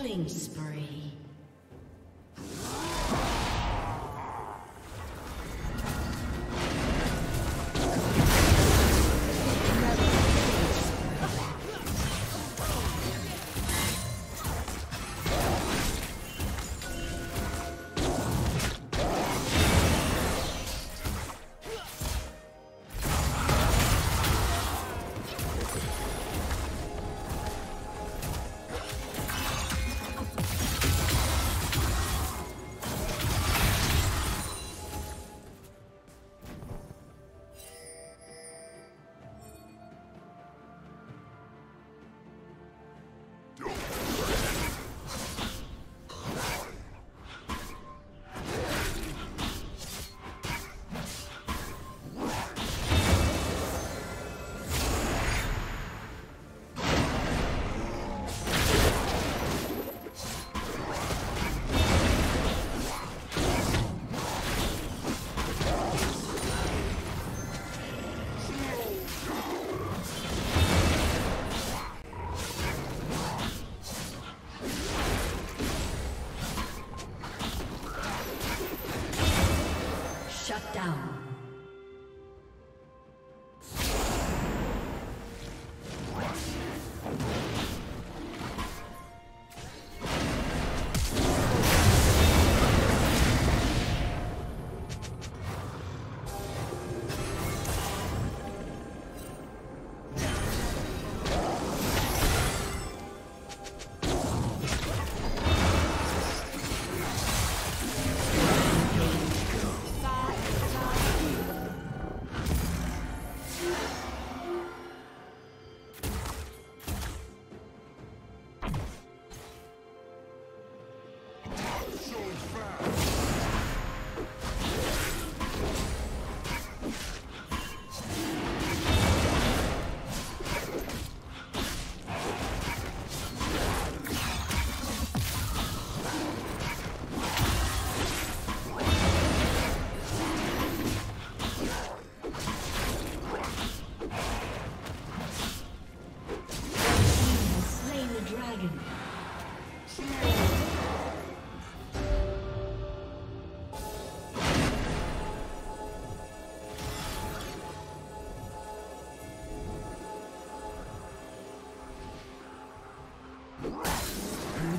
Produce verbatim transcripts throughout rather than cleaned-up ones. Killing spree.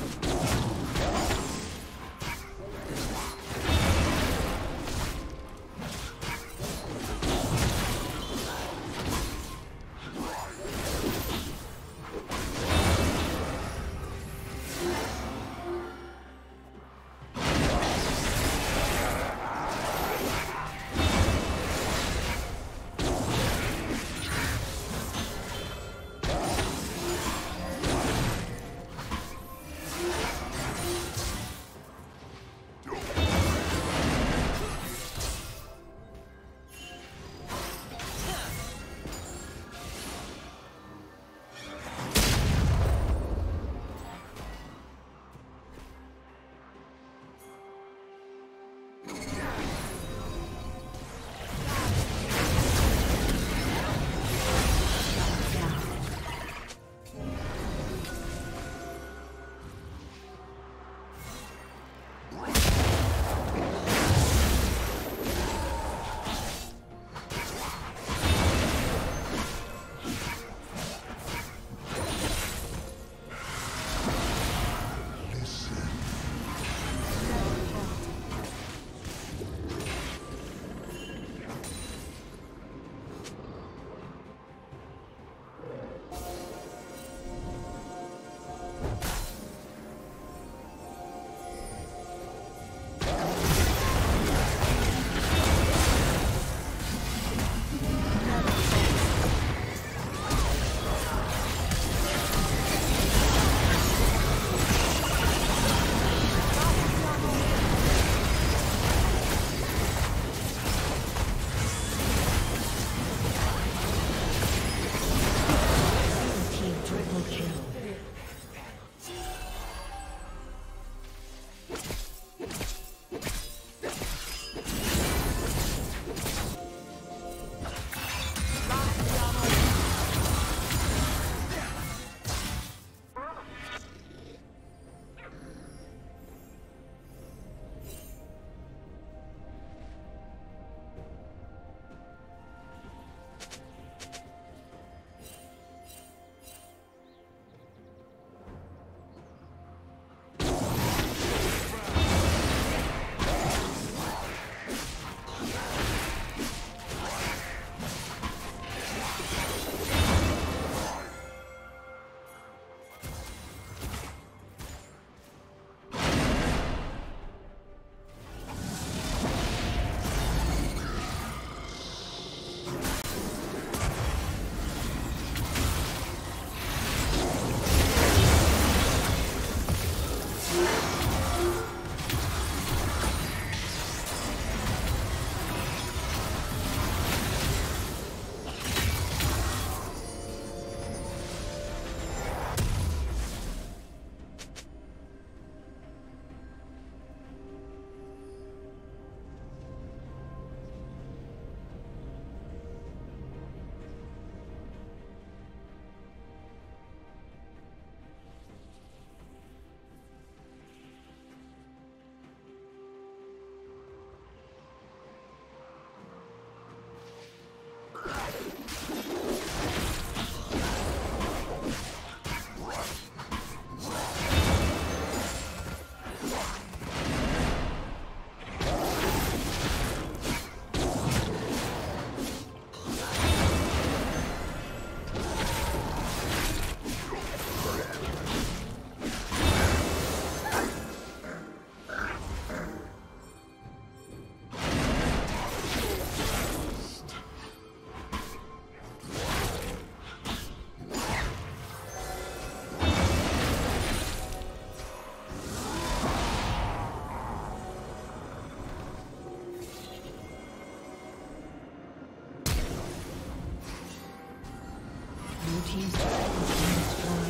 team's turret has been destroyed.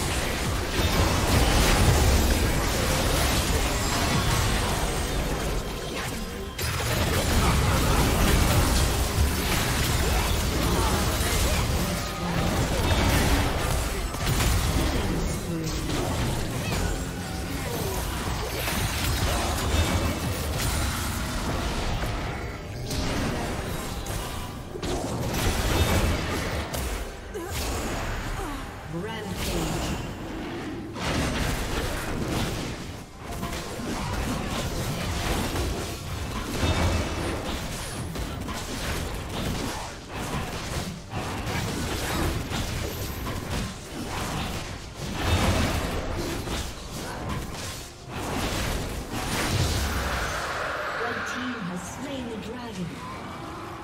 Team's turret has